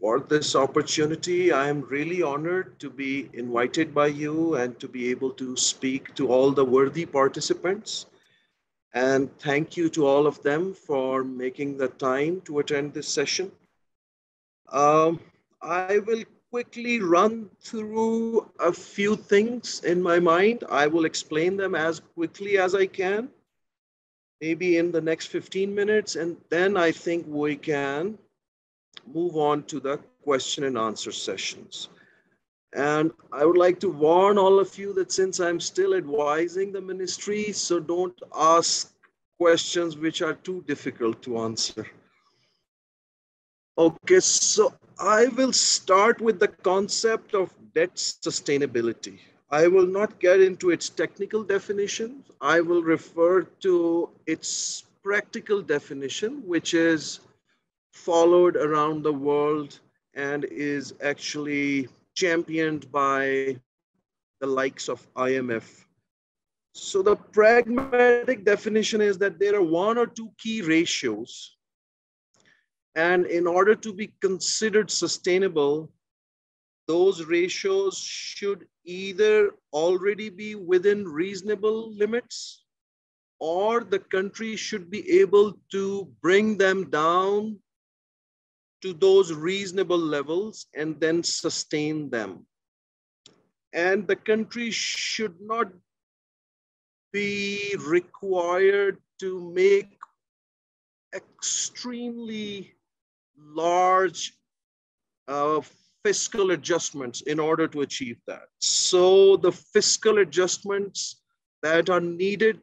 for this opportunity. I am really honored to be invited by you and to be able to speak to all the worthy participants. And thank you to all of them for making the time to attend this session. I will quickly run through a few things in my mind. I will explain them as quickly as I can, maybe in the next 15 minutes, and then I think we can move on to the question and answer sessions. And I would like to warn all of you that since I'm still advising the ministry, so don't ask questions which are too difficult to answer. Okay, so I will start with the concept of debt sustainability. I will not get into its technical definition. I will refer to its practical definition, which is followed around the world and is actually championed by the likes of IMF. So the pragmatic definition is that there are one or two key ratios, and in order to be considered sustainable, those ratios should either already be within reasonable limits, or the country should be able to bring them down to those reasonable levels and then sustain them. And the country should not be required to make extremely large fiscal adjustments in order to achieve that. So the fiscal adjustments that are needed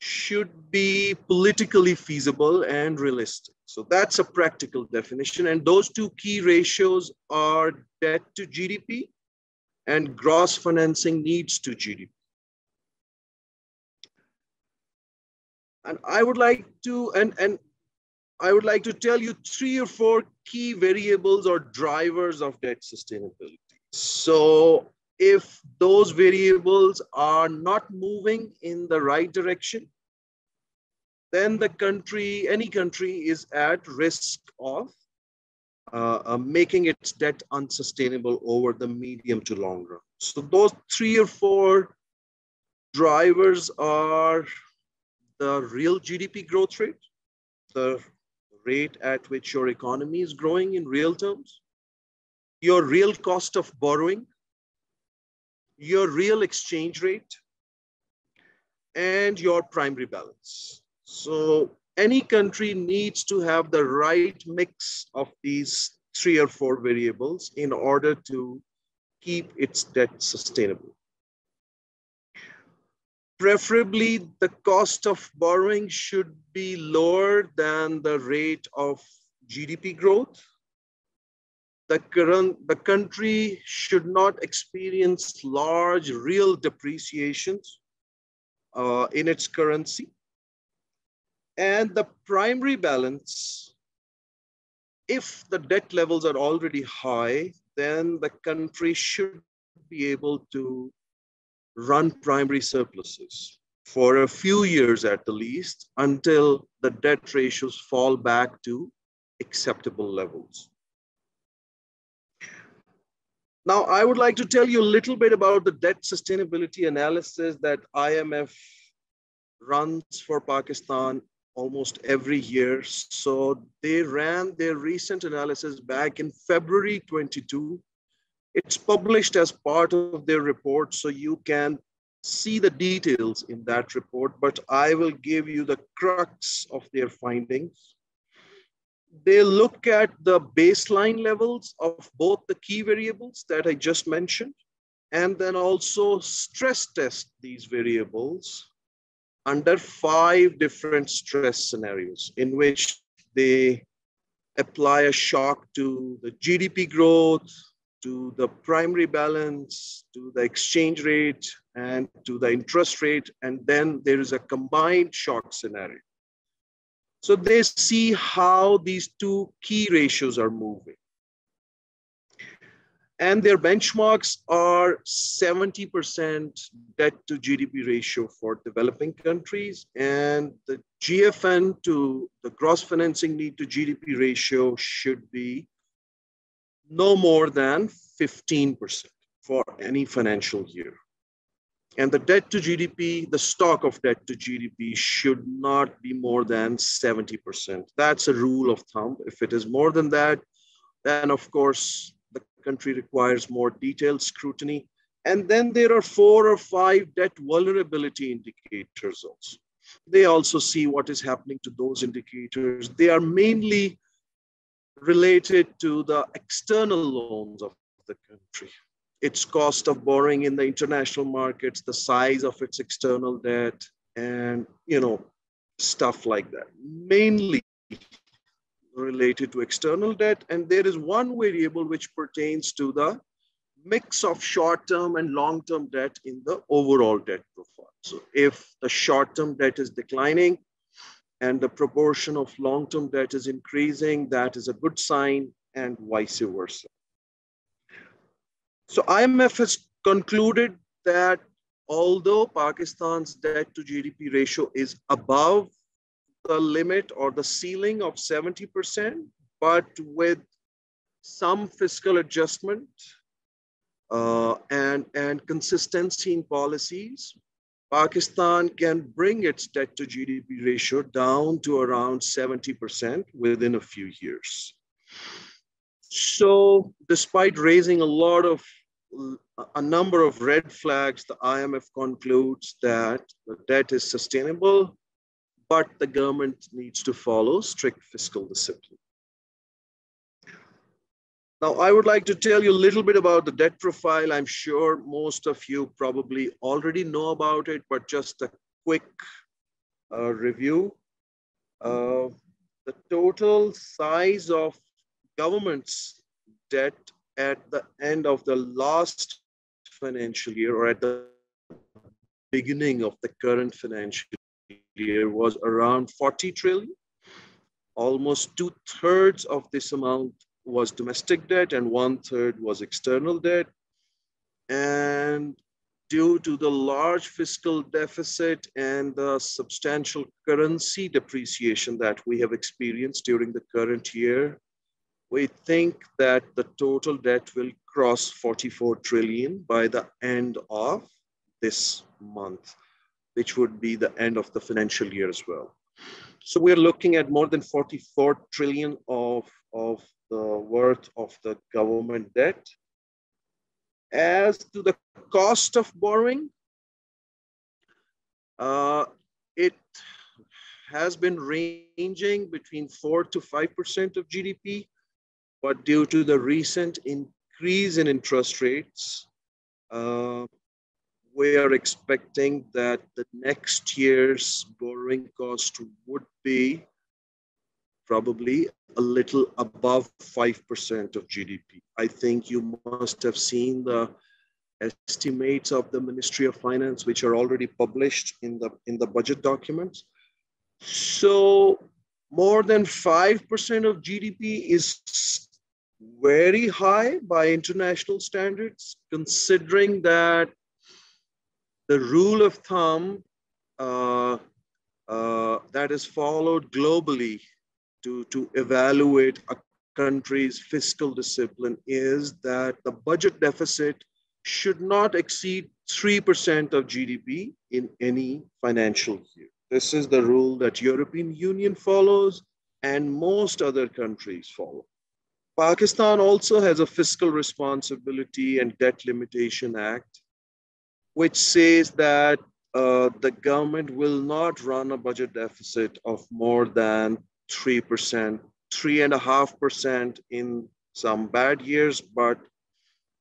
should be politically feasible and realistic. So that's a practical definition. And those two key ratios are debt to GDP and gross financing needs to GDP. And I would like to tell you three or four key variables or drivers of debt sustainability. So if those variables are not moving in the right direction, then the country, any country, is at risk of making its debt unsustainable over the medium to long run. So those three or four drivers are the real GDP growth rate, the rate at which your economy is growing in real terms, your real cost of borrowing, your real exchange rate, and your primary balance. So any country needs to have the right mix of these three or four variables in order to keep its debt sustainable. Preferably, the cost of borrowing should be lower than the rate of GDP growth. The country should not experience large real depreciations in its currency. And the primary balance, if the debt levels are already high, then the country should be able to run primary surpluses for a few years at the least, until the debt ratios fall back to acceptable levels. Now, I would like to tell you a little bit about the debt sustainability analysis that IMF runs for Pakistan almost every year. So they ran their recent analysis back in February 22. It's published as part of their report, so you can see the details in that report, but I will give you the crux of their findings. They look at the baseline levels of both the key variables that I just mentioned, and then also stress test these variables under 5 different stress scenarios in which they apply a shock to the GDP growth, to the primary balance, to the exchange rate, and to the interest rate, and then there is a combined shock scenario. So they see how these two key ratios are moving. And their benchmarks are 70% debt to GDP ratio for developing countries, and the GFN to the gross financing need to GDP ratio should be no more than 15% for any financial year. And the debt to GDP, the stock of debt to GDP should not be more than 70%. That's a rule of thumb. If it is more than that, then of course, the country requires more detailed scrutiny. And then there are 4 or 5 debt vulnerability indicators also. They also see what is happening to those indicators. They are mainly related to the external loans of the country, its cost of borrowing in the international markets, the size of its external debt, and stuff like that, mainly related to external debt. And there is one variable which pertains to the mix of short-term and long-term debt in the overall debt profile. So if the short-term debt is declining and the proportion of long-term debt is increasing, that is a good sign, and vice versa. So IMF has concluded that although Pakistan's debt to GDP ratio is above the limit or the ceiling of 70%, but with some fiscal adjustment and consistency in policies, Pakistan can bring its debt to GDP ratio down to around 70% within a few years. So despite raising a number of red flags, the IMF concludes that the debt is sustainable, but the government needs to follow strict fiscal discipline. Now, I would like to tell you a little bit about the debt profile. I'm sure most of you probably already know about it, but just a quick review. The total size of government's debt at the end of the last financial year or at the beginning of the current financial year was around 40 trillion. Almost 2/3 of this amount was domestic debt and 1/3 was external debt. And due to the large fiscal deficit and the substantial currency depreciation that we have experienced during the current year, we think that the total debt will cross 44 trillion by the end of this month, which would be the end of the financial year as well. So we're looking at more than 44 trillion of the worth of the government debt. As to the cost of borrowing, it has been ranging between 4% to 5% of GDP, but due to the recent increase in interest rates, we are expecting that the next year's borrowing cost would be probably a little above 5% of GDP. I think you must have seen the estimates of the Ministry of Finance, which are already published in the budget documents. So more than 5% of GDP is very high by international standards, considering that the rule of thumb that is followed globally to evaluate a country's fiscal discipline is that the budget deficit should not exceed 3% of GDP in any financial year. This is the rule that European Union follows and most other countries follow. Pakistan also has a Fiscal Responsibility and Debt Limitation Act, which says that the government will not run a budget deficit of more than 3%, 3.5% in some bad years, but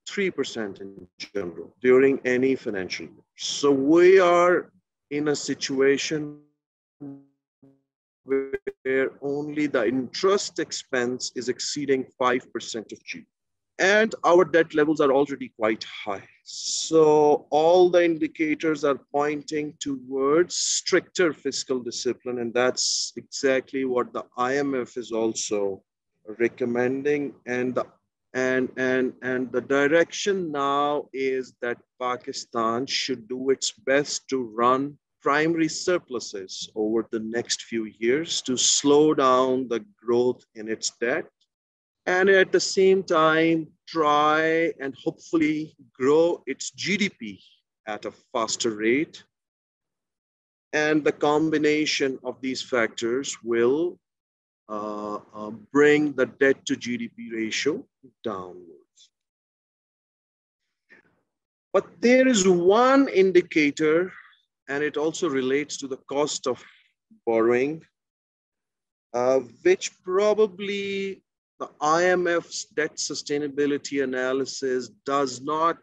3% in general during any financial year. So we are in a situation where only the interest expense is exceeding 5% of GDP. And our debt levels are already quite high. So all the indicators are pointing towards stricter fiscal discipline, and that's exactly what the IMF is also recommending. And the direction now is that Pakistan should do its best to run primary surpluses over the next few years to slow down the growth in its debt and at the same time try and hopefully grow its GDP at a faster rate. And the combination of these factors will bring the debt to GDP ratio downwards. But there is one indicator, and it also relates to the cost of borrowing, which probably the IMF's debt sustainability analysis does not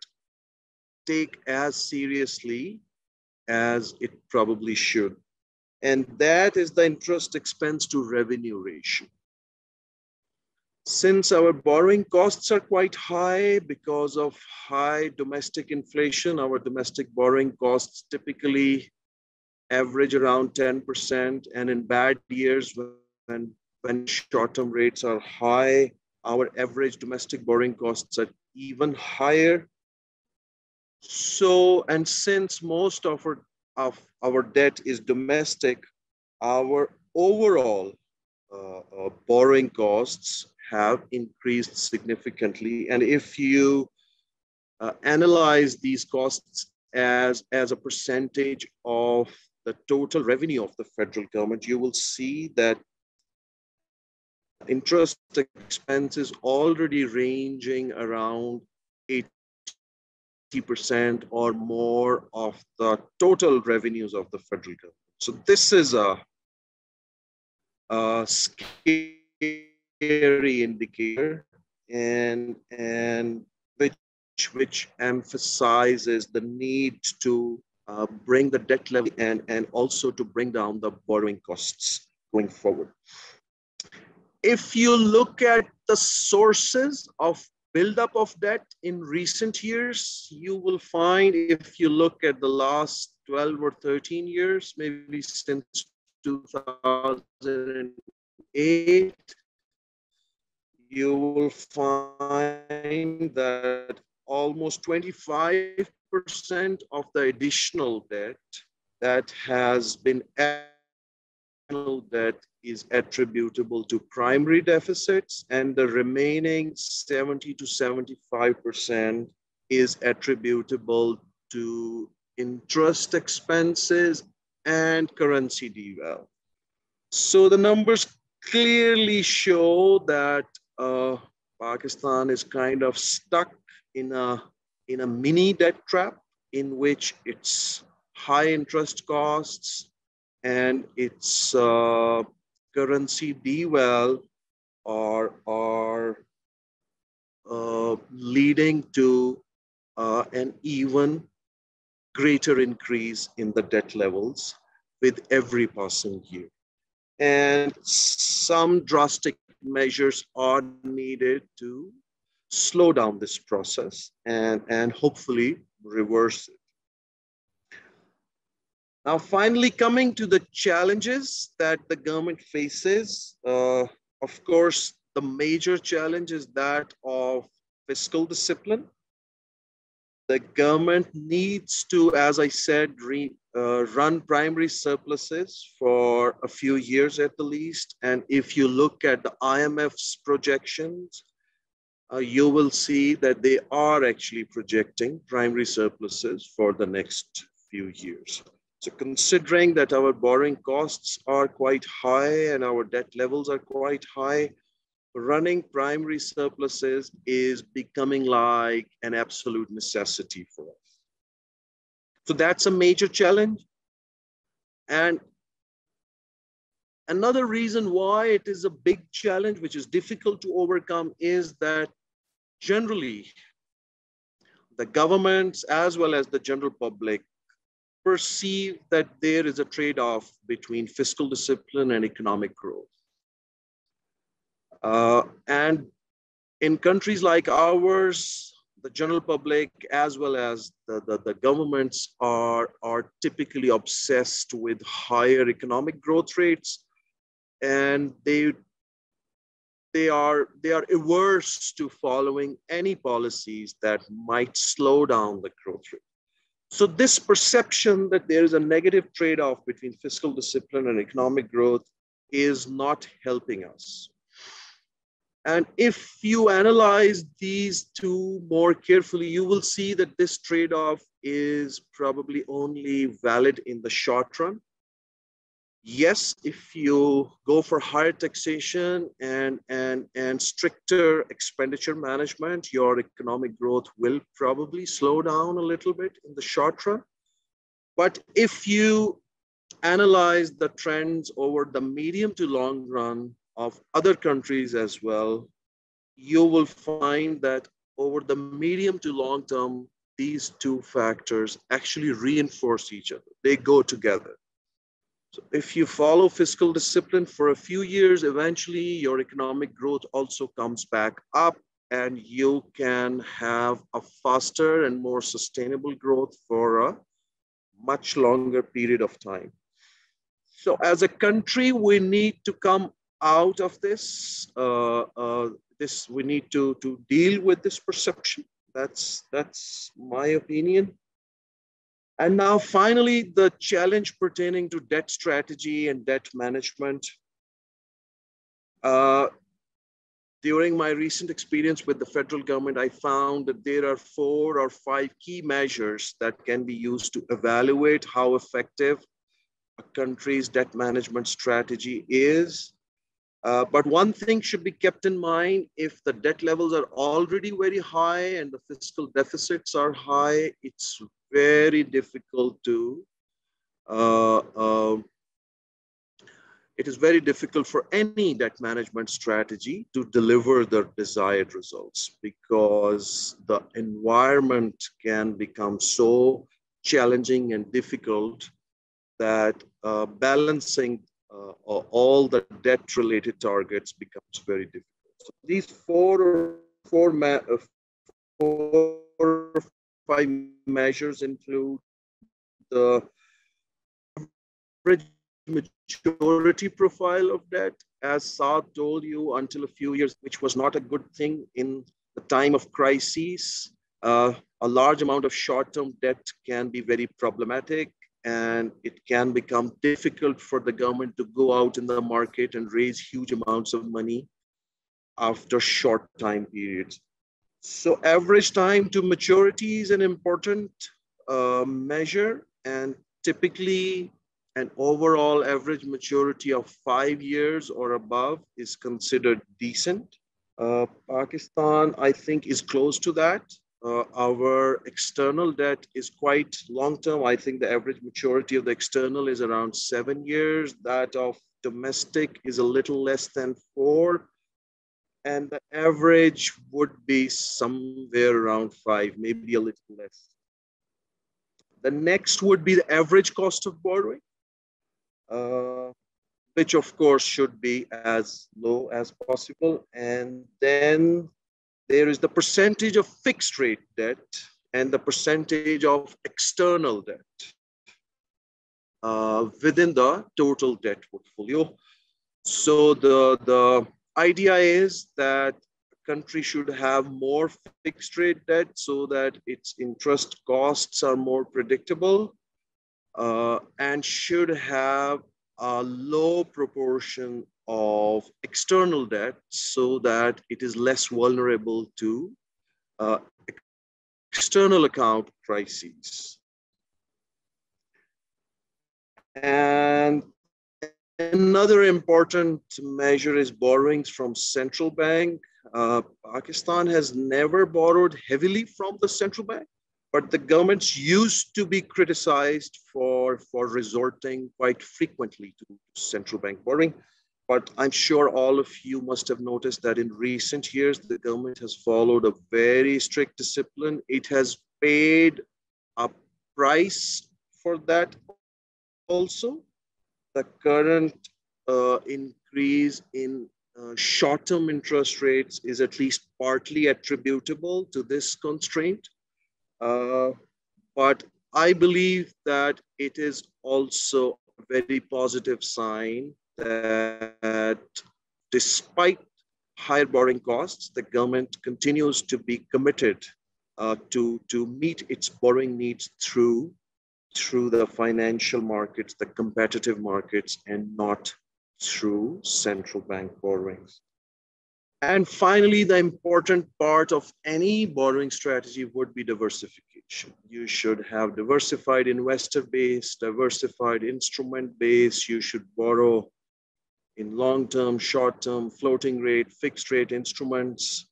take as seriously as it probably should. And that is the interest expense to revenue ratio. Since our borrowing costs are quite high because of high domestic inflation, our domestic borrowing costs typically average around 10%. And in bad years, when short-term rates are high, our average domestic borrowing costs are even higher. So, and since most of our debt is domestic, our overall borrowing costs have increased significantly. And if you analyze these costs as a percentage of the total revenue of the federal government, you will see that interest expenses already ranging around 80% or more of the total revenues of the federal government. So this is a scary indicator, and which emphasizes the need to bring the debt level and also to bring down the borrowing costs going forward. If you look at the sources of buildup of debt in recent years, you will find, if you look at the last 12 or 13 years, maybe since 2008, you will find that almost 25% of the additional debt that has been that is attributable to primary deficits, and the remaining 70 to 75% is attributable to interest expenses and currency deval. So the numbers clearly show that Pakistan is kind of stuck in a mini debt trap in which its high interest costs and its currency deval are leading to an even greater increase in the debt levels with every passing year. And some drastic measures are needed to slow down this process and hopefully reverse it. Now, finally, coming to the challenges that the government faces, of course, the major challenge is that of fiscal discipline. The government needs to, as I said, run primary surpluses for a few years at the least. And if you look at the IMF's projections, you will see that they are actually projecting primary surpluses for the next few years. So considering that our borrowing costs are quite high and our debt levels are quite high, running primary surpluses is becoming like an absolute necessity for us. So that's a major challenge. And another reason why it is a big challenge, which is difficult to overcome, is that generally the governments as well as the general public perceive that there is a trade-off between fiscal discipline and economic growth. And in countries like ours, the general public as well as the governments are typically obsessed with higher economic growth rates, and they are averse to following any policies that might slow down the growth rate. So this perception that there is a negative trade-off between fiscal discipline and economic growth is not helping us. And if you analyze these two more carefully, you will see that this trade-off is probably only valid in the short run. Yes, if you go for higher taxation and stricter expenditure management, your economic growth will probably slow down a little bit in the short run. But if you analyze the trends over the medium to long run of other countries as well, you will find that over the medium to long term, these two factors actually reinforce each other. They go together. So if you follow fiscal discipline for a few years, eventually your economic growth also comes back up and you can have a faster and more sustainable growth for a much longer period of time. So as a country, we need to come out of this. We need to deal with this perception. That's my opinion. And now finally, the challenge pertaining to debt strategy and debt management. During my recent experience with the federal government, I found that there are 4 or 5 key measures that can be used to evaluate how effective a country's debt management strategy is. But one thing should be kept in mind: if the debt levels are already very high and the fiscal deficits are high, it's very difficult to, it is very difficult for any debt management strategy to deliver the desired results, because the environment can become so challenging and difficult that balancing all the debt-related targets becomes very difficult. So these 4 or 5 measures include the average maturity profile of debt. As Saad told you, until a few years, which was not a good thing in the time of crises, a large amount of short-term debt can be very problematic. And it can become difficult for the government to go out in the market and raise huge amounts of money after short time periods. So average time to maturity is an important measure, and typically an overall average maturity of 5 years or above is considered decent. Pakistan, I think, is close to that. Our external debt is quite long-term. I think the average maturity of the external is around 7 years. That of domestic is a little less than 4. And the average would be somewhere around 5, maybe a little less. The next would be the average cost of borrowing, which of course should be as low as possible. And then there is the percentage of fixed rate debt and the percentage of external debt within the total debt portfolio. So the idea is that a country should have more fixed rate debt so that its interest costs are more predictable, and should have a low proportion of external debt so that it is less vulnerable to external account crises. And another important measure is borrowings from central bank. Pakistan has never borrowed heavily from the central bank, but the governments used to be criticized for resorting quite frequently to central bank borrowing. But I'm sure all of you must have noticed that in recent years, the government has followed a very strict discipline. It has paid a price for that also. The current increase in short-term interest rates is at least partly attributable to this constraint. But I believe that it is also a very positive sign that despite higher borrowing costs, the government continues to be committed to meet its borrowing needs through the financial markets, the competitive markets, and not through central bank borrowings. And finally, the important part of any borrowing strategy would be diversification. You should have diversified investor base, diversified instrument base. You should borrow in long-term, short-term, floating rate, fixed rate instruments.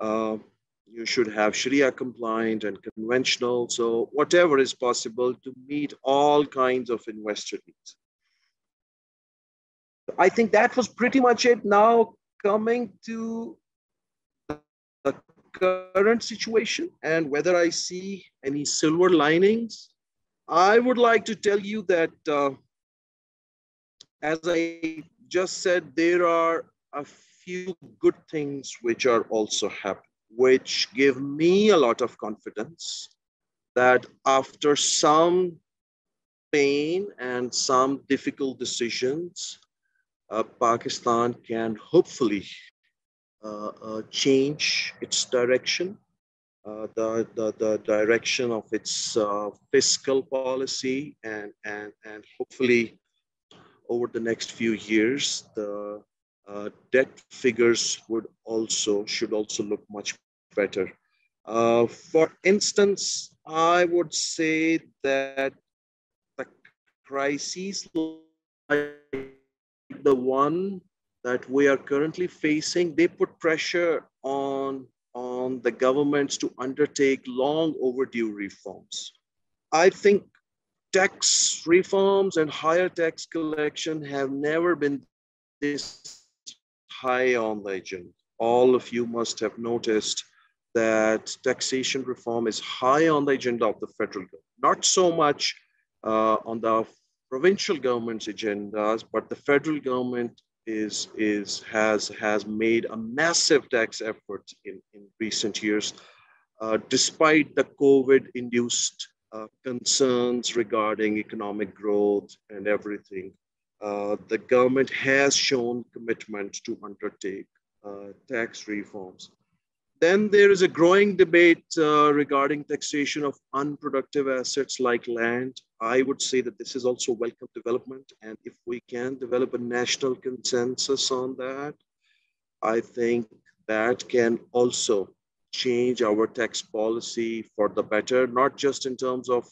You should have Sharia compliant and conventional. So whatever is possible to meet all kinds of investor needs. I think that was pretty much it. Now, coming to the current situation and whether I see any silver linings, I would like to tell you that, as I just said, there are a few good things which are also happening, which give me a lot of confidence that after some pain and some difficult decisions, Pakistan can hopefully change its direction, the direction of its fiscal policy, and hopefully over the next few years, the debt figures should also look much better. For instance, I would say that the crises like the one that we are currently facing, they put pressure on the governments to undertake long overdue reforms. I think tax reforms and higher tax collection have never been this high on the agenda. All of you must have noticed that taxation reform is high on the agenda of the federal government, not so much on the provincial government's agendas, but the federal government has made a massive tax effort in recent years, despite the COVID-induced concerns regarding economic growth and everything. The government has shown commitment to undertake tax reforms. Then there is a growing debate regarding taxation of unproductive assets like land. I would say that this is also welcome development. And if we can develop a national consensus on that, I think that can also change our tax policy for the better, not just in terms of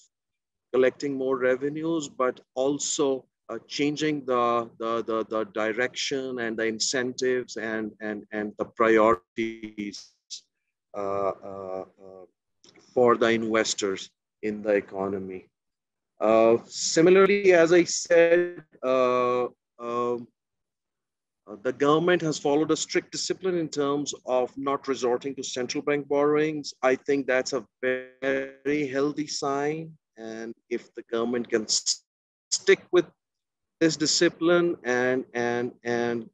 collecting more revenues, but also changing the direction and the incentives and the priorities for the investors in the economy. Similarly, as I said, the government has followed a strict discipline in terms of not resorting to central bank borrowings. I think that's a very healthy sign. And if the government can stick with this discipline and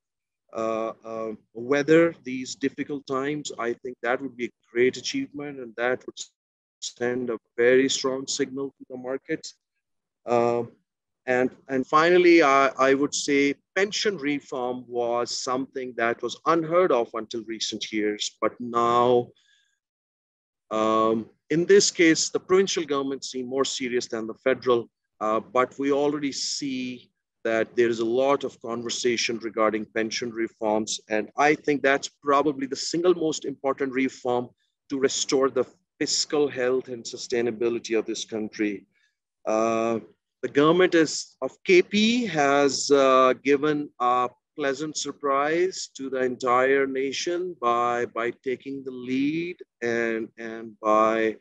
weather these difficult times, I think that would be a great achievement, and that would send a very strong signal to the markets. And finally, I would say pension reform was something that was unheard of until recent years, but now, in this case, the provincial governments seem more serious than the federal, but we already see that there is a lot of conversation regarding pension reforms. And I think that's probably the single most important reform to restore the fiscal health and sustainability of this country. The government of KP has given a pleasant surprise to the entire nation by taking the lead and by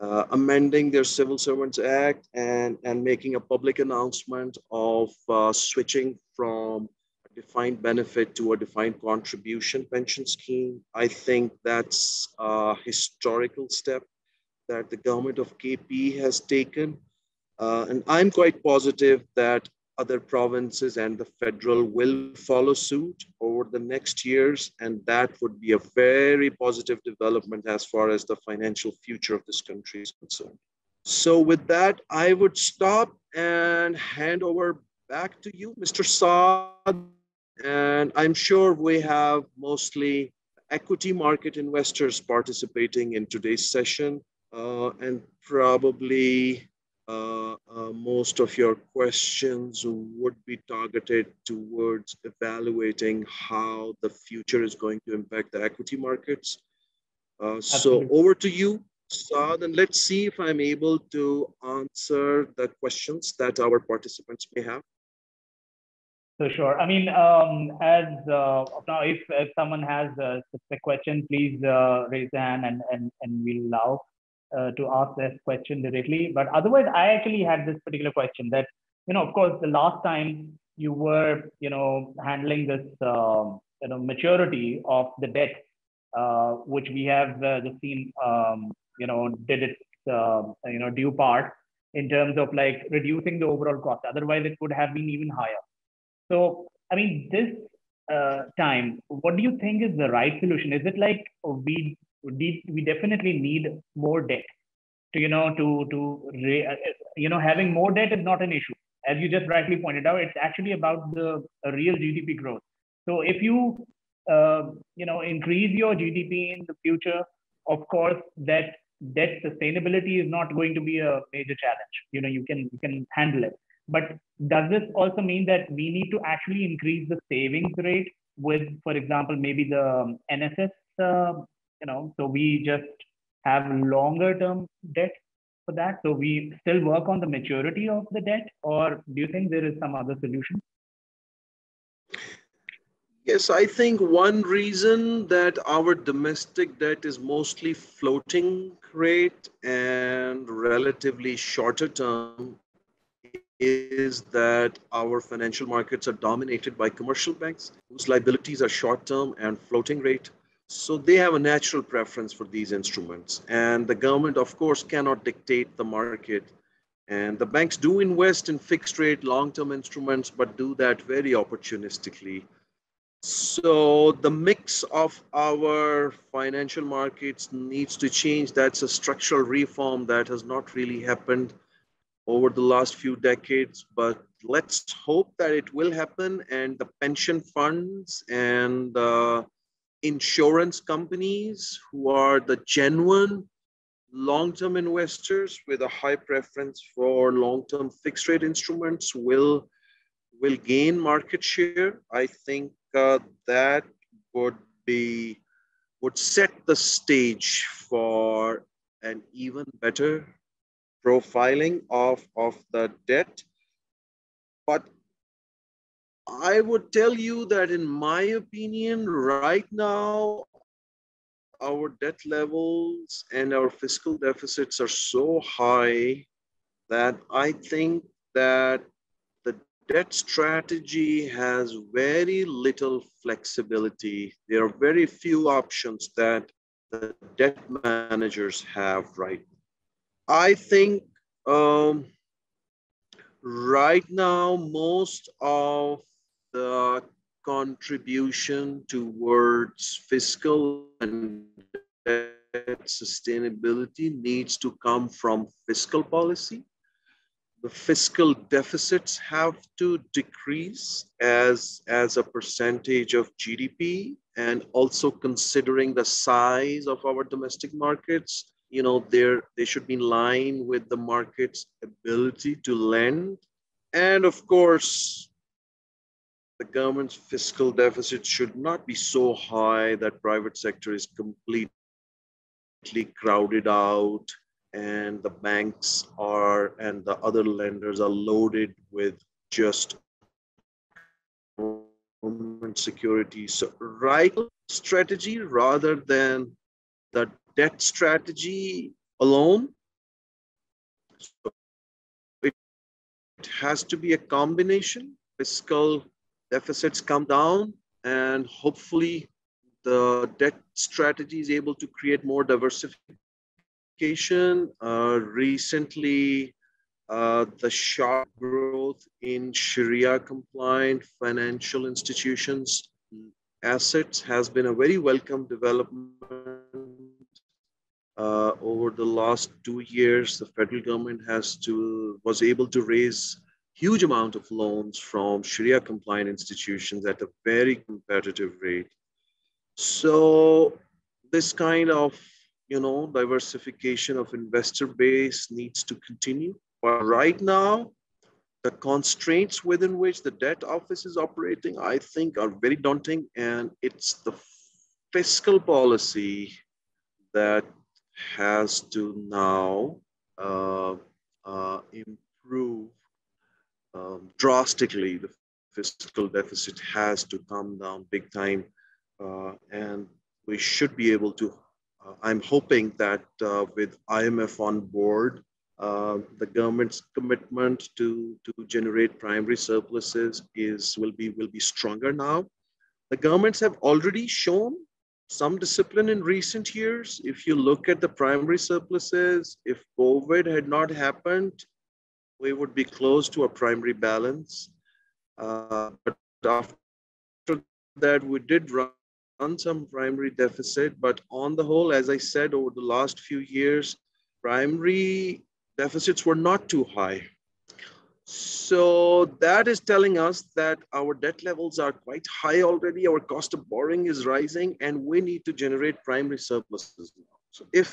amending their Civil Servants Act and making a public announcement of switching from a defined benefit to a defined contribution pension scheme. I think that's a historical step that the government of KP has taken. And I'm quite positive that other provinces and the federal will follow suit over the next years. And that would be a very positive development as far as the financial future of this country is concerned. So with that, I would stop and hand over back to you, Mr. Saad. And I'm sure we have mostly equity market investors participating in today's session, and probably most of your questions would be targeted towards evaluating how the future is going to impact the equity markets. So over to you, Saad, and let's see if I'm able to answer the questions that our participants may have. So sure. I mean, now, if someone has a question, please raise a hand and we'll allow to ask this question directly. But otherwise, I actually had this particular question that, you know, of course, the last time you were, you know, handling this, you know, maturity of the debt, which we have just seen, you know, did its, you know, due part in terms of like reducing the overall cost. Otherwise, it would have been even higher. So, I mean, this time, what do you think is the right solution? Is it like we definitely need more debt to, you know, you know, having more debt is not an issue. As you just rightly pointed out, it's actually about the real GDP growth. So if you, you know, increase your GDP in the future, of course, that debt sustainability is not going to be a major challenge. You know, you can handle it. But does this also mean that we need to actually increase the savings rate with, for example, maybe the NSS, you know, so we just have longer term debt for that? So we still work on the maturity of the debt, or do you think there is some other solution? Yes, I think one reason that our domestic debt is mostly floating rate and relatively shorter term is that our financial markets are dominated by commercial banks whose liabilities are short-term and floating rate. So they have a natural preference for these instruments. And the government, of course, cannot dictate the market. And the banks do invest in fixed-rate long-term instruments, but do that very opportunistically. So the mix of our financial markets needs to change. That's a structural reform that has not really happened over the last few decades, but let's hope that it will happen. And the pension funds and the insurance companies, who are the genuine long-term investors with a high preference for long-term fixed rate instruments, will gain market share. I think that would set the stage for an even better profiling of the debt. But I would tell you that in my opinion, right now, our debt levels and our fiscal deficits are so high that I think that the debt strategy has very little flexibility. There are very few options that the debt managers have right now. I think right now, most of the contribution towards fiscal and debt sustainability needs to come from fiscal policy. The fiscal deficits have to decrease as a percentage of GDP, and also considering the size of our domestic markets, you know, they should be in line with the market's ability to lend. And of course, the government's fiscal deficit should not be so high that private sector is completely crowded out and the banks are, and the other lenders are loaded with just government securities. So right strategy rather than the debt strategy alone. So it has to be a combination. Fiscal deficits come down, and hopefully the debt strategy is able to create more diversification. Recently, the sharp growth in Sharia-compliant financial institutions assets has been a very welcome development. Over the last 2 years, the federal government was able to raise huge amount of loans from Sharia compliant institutions at a very competitive rate. So this kind of, you know, diversification of investor base needs to continue, But right now, the constraints within which the debt office is operating, I think, are very daunting. And it's the fiscal policy that has to now improve drastically. The fiscal deficit has to come down big time. And we should be able to, I'm hoping that with IMF on board, the government's commitment to generate primary surpluses will be stronger now. The governments have already shown some discipline in recent years. If you look at the primary surpluses, if COVID had not happened, we would be close to a primary balance. But after that, we did run some primary deficit. But on the whole, as I said, over the last few years, primary deficits were not too high. So that is telling us that our debt levels are quite high already. Our cost of borrowing is rising, and we need to generate primary surpluses now. So if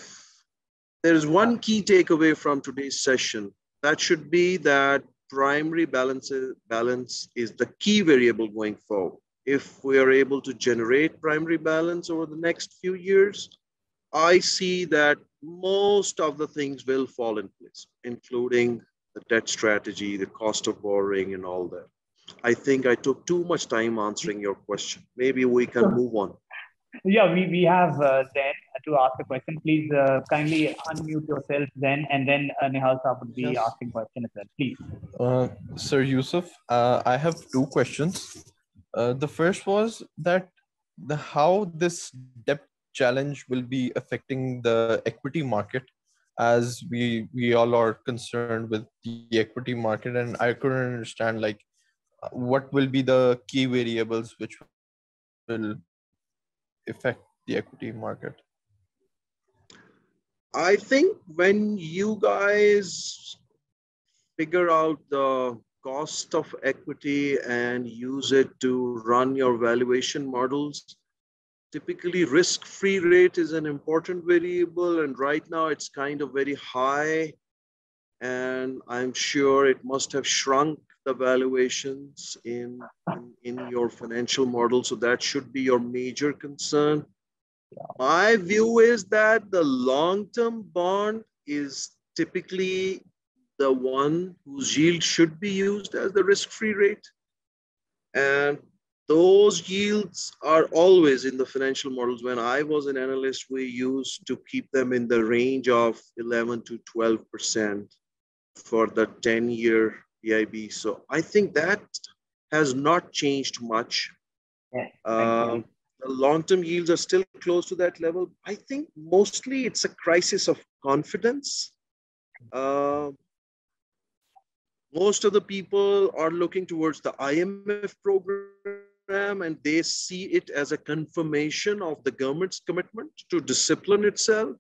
there's one key takeaway from today's session, that should be that primary balance is the key variable going forward. If we are able to generate primary balance over the next few years, I see that most of the things will fall in place, including the debt strategy, the cost of borrowing, and all that. I think I took too much time answering your question. Maybe we can move on. Yeah, we have Zen to ask a question. Please kindly unmute yourself, Zen, and then Nihal Saab would be asking question as well. Please. Sir Yusuf, I have two questions. The first was that how this debt challenge will be affecting the equity market, as we all are concerned with the equity market, and I couldn't understand like what will be the key variables which will affect the equity market. I think when you guys figure out the cost of equity and use it to run your valuation models, typically risk-free rate is an important variable, and right now it's kind of very high, and I'm sure it must have shrunk the valuations in your financial model. So that should be your major concern. My view is that the long-term bond is typically the one whose yield should be used as the risk-free rate. And those yields are always in the financial models. When I was an analyst, we used to keep them in the range of 11 to 12% for the 10-year PIB. So I think that has not changed much. Yeah, the long-term yields are still close to that level. I think mostly it's a crisis of confidence. Most of the people are looking towards the IMF program, and they see it as a confirmation of the government's commitment to discipline itself.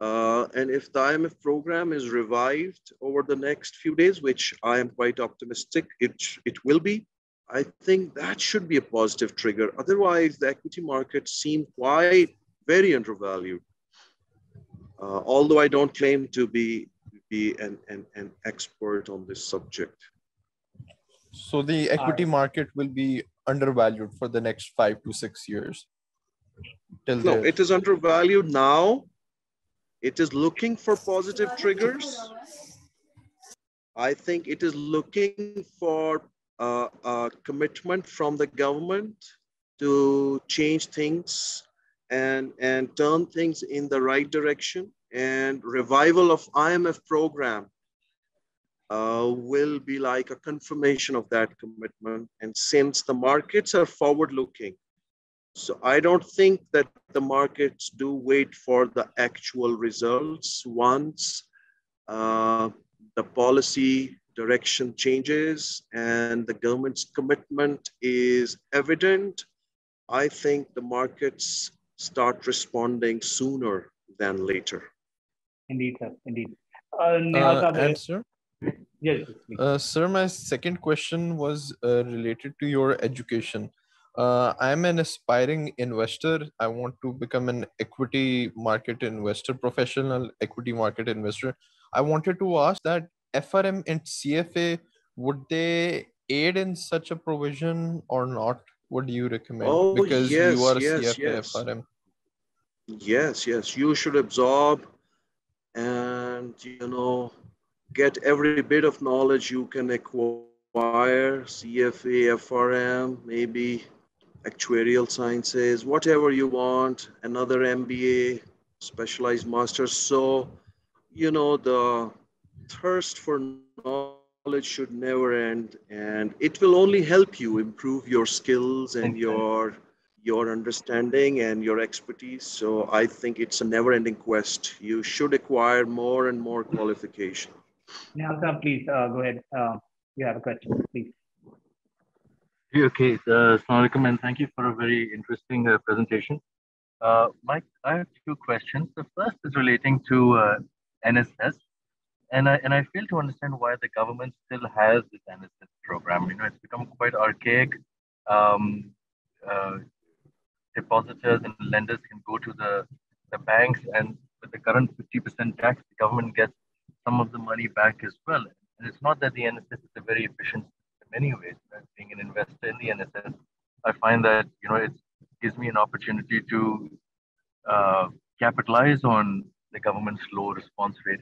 And if the IMF program is revived over the next few days, which I am quite optimistic it will be, I think that should be a positive trigger. Otherwise, the equity market seemed quite very undervalued. Although I don't claim to be an expert on this subject. So the equity market will be undervalued for the next 5 to 6 years. No, it is undervalued now. It is looking for positive triggers. I think it is looking for a commitment from the government to change things and turn things in the right direction. And revival of IMF program will be like a confirmation of that commitment. And since the markets are forward-looking, so I don't think that the markets do wait for the actual results. Once the policy direction changes and the government's commitment is evident, I think the markets start responding sooner than later. Indeed, sir. Indeed. Sir? Yes. Sir, my second question was related to your education. I'm an aspiring investor. I want to become an equity market investor, professional equity market investor. I wanted to ask that FRM and CFA, would they aid in such a provision or not? What do you recommend? Oh, because yes, you are CFA, yes. FRM. Yes, yes, you should absorb and, you know, get every bit of knowledge you can acquire, CFA, FRM, maybe actuarial sciences, whatever you want, another MBA, specialized master's. So, you know, the thirst for knowledge should never end, and it will only help you improve your skills and your understanding and your expertise. So I think it's a never-ending quest. You should acquire more and more qualification. Now, sir, please go ahead. You have a question, please. Okay, Assalamualaikum, and thank you for a very interesting presentation. Mike, I have two questions. The first is relating to NSS, and I fail to understand why the government still has this NSS program. You know, it's become quite archaic. Depositors and lenders can go to the banks, and with the current 50% tax, the government gets some of the money back as well. And it's not that the NSS is a very efficient system in many ways. Being an investor in the NSS, I find that, you know, it gives me an opportunity to capitalize on the government's low response rate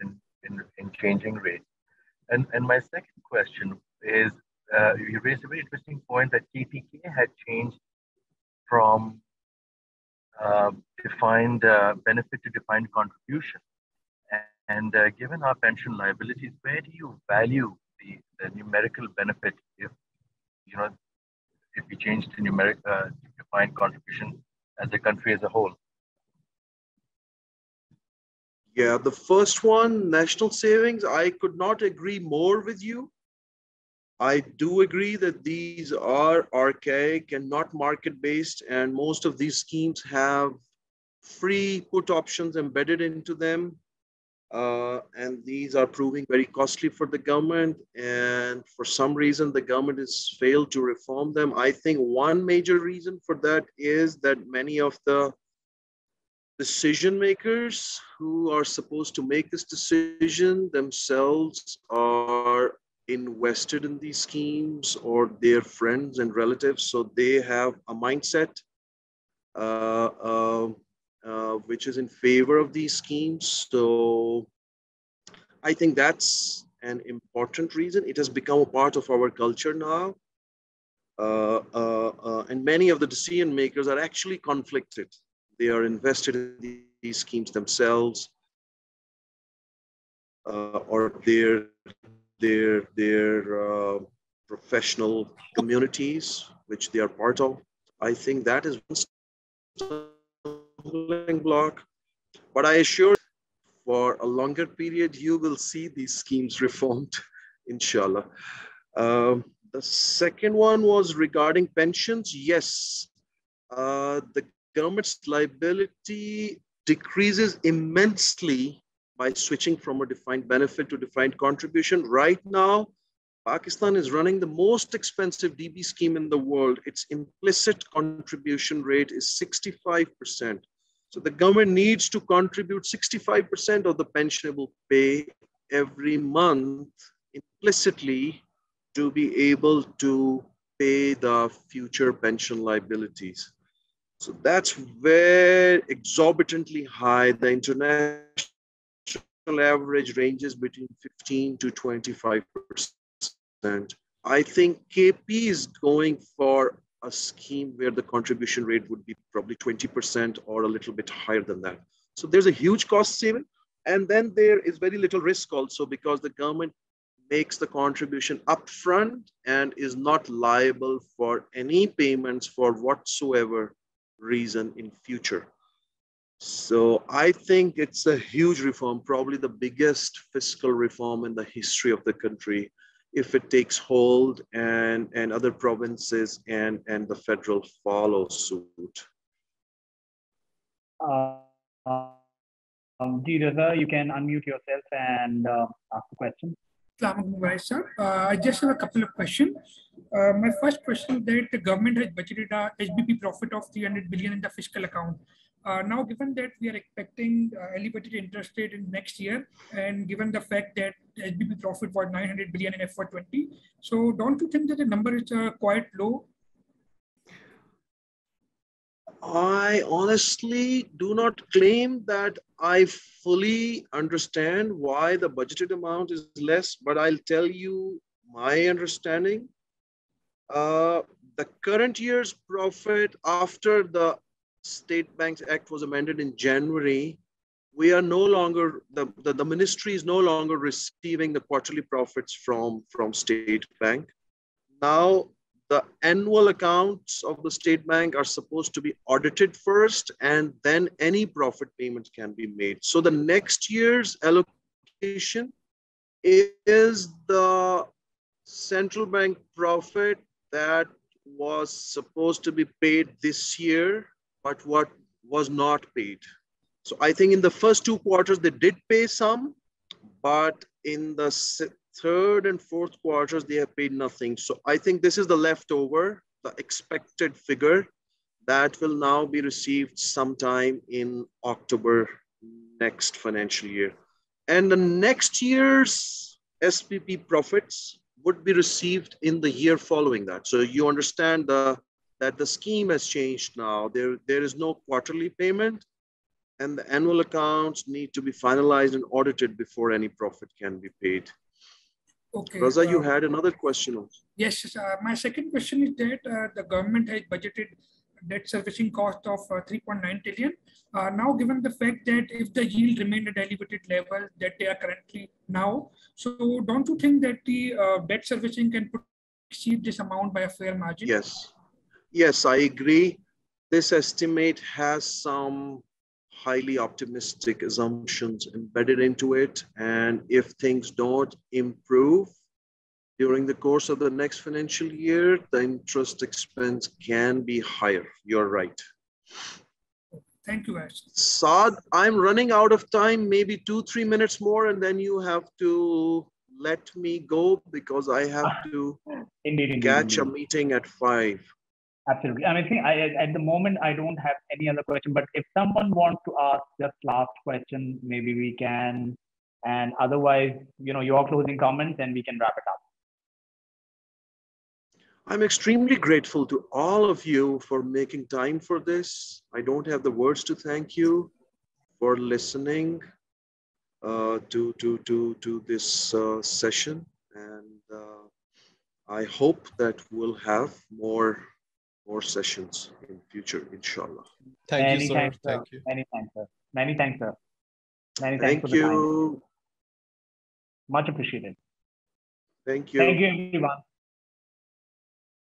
in changing rates. And my second question is, you raised a very interesting point that KPK had changed from defined benefit to defined contribution. And given our pension liabilities, where do you value the numerical benefit if, you know, if we change to defined contribution as a country as a whole? Yeah, the first one, national savings, I could not agree more with you. I do agree that these are archaic and not market-based, and most of these schemes have free put options embedded into them. And these are proving very costly for the government, and for some reason the government has failed to reform them. I think one major reason for that is that many of the decision makers who are supposed to make this decision themselves are invested in these schemes or their friends and relatives. So they have a mindset which is in favor of these schemes. So I think that's an important reason. It has become a part of our culture now. And many of the decision makers are actually conflicted. They are invested in these schemes themselves, or their professional communities, which they are part of. I think that is one block, but I assure you, for a longer period, you will see these schemes reformed, inshallah. The second one was regarding pensions. Yes, the government's liability decreases immensely by switching from a defined benefit to defined contribution. Right now, Pakistan is running the most expensive DB scheme in the world. Its implicit contribution rate is 65%. So the government needs to contribute 65% of the pensionable pay every month implicitly to be able to pay the future pension liabilities. So that's where exorbitantly high the international average ranges between 15 to 25%. I think KP is going for a scheme where the contribution rate would be probably 20% or a little bit higher than that. So there's a huge cost saving. And then there is very little risk also, because the government makes the contribution upfront and is not liable for any payments for whatsoever reason in future. So I think it's a huge reform, probably the biggest fiscal reform in the history of the country, if it takes hold, and other provinces and the federal follow suit. G. Raza, you can unmute yourself and ask a question. Assalamualaikum, sir. I just have a couple of questions. My first question, that the government has budgeted a SBP profit of 300 billion in the fiscal account. Now, given that we are expecting elevated interest rate in next year, and given the fact that SBP profit was 900 billion in FY20, so don't you think that the number is quite low? I honestly do not claim that I fully understand why the budgeted amount is less, but I'll tell you my understanding. The current year's profit, after the State Banks Act was amended in January, we are no longer, the ministry is no longer receiving the quarterly profits from State Bank. Now, the annual accounts of the State Bank are supposed to be audited first, and then any profit payment can be made. So the next year's allocation is the central bank profit that was supposed to be paid this year, but what was not paid. So I think in the first two quarters, they did pay some, but in the third and fourth quarters, they have paid nothing. So I think this is the leftover, the expected figure that will now be received sometime in October next financial year. And the next year's SPP profits would be received in the year following that. So you understand that the scheme has changed now. There is no quarterly payment, and the annual accounts need to be finalized and audited before any profit can be paid. Okay, Raza, you had another question also. Yes, my second question is that the government has budgeted debt servicing cost of 3.9 trillion. Now, given the fact that if the yield remained at elevated level that they are currently now, so don't you think that the debt servicing can exceed this amount by a fair margin? Yes. Yes, I agree. This estimate has some highly optimistic assumptions embedded into it. And if things don't improve during the course of the next financial year, the interest expense can be higher. You're right. Thank you, Ash. Saad, I'm running out of time, maybe 2-3 minutes more, and then you have to let me go because I have to catch a meeting at 5. Absolutely. And I think at the moment, I don't have any other question, but if someone wants to ask just last question, maybe we can, and otherwise, you know, your closing comments and we can wrap it up. I'm extremely grateful to all of you for making time for this. I don't have the words to thank you for listening to this session. And I hope that we'll have more sessions in future, inshallah. Thank you, sir. Thank you. Many thanks, sir. Many thanks, sir. Many thanks for the time. Much appreciated. Thank you. Thank you, everyone.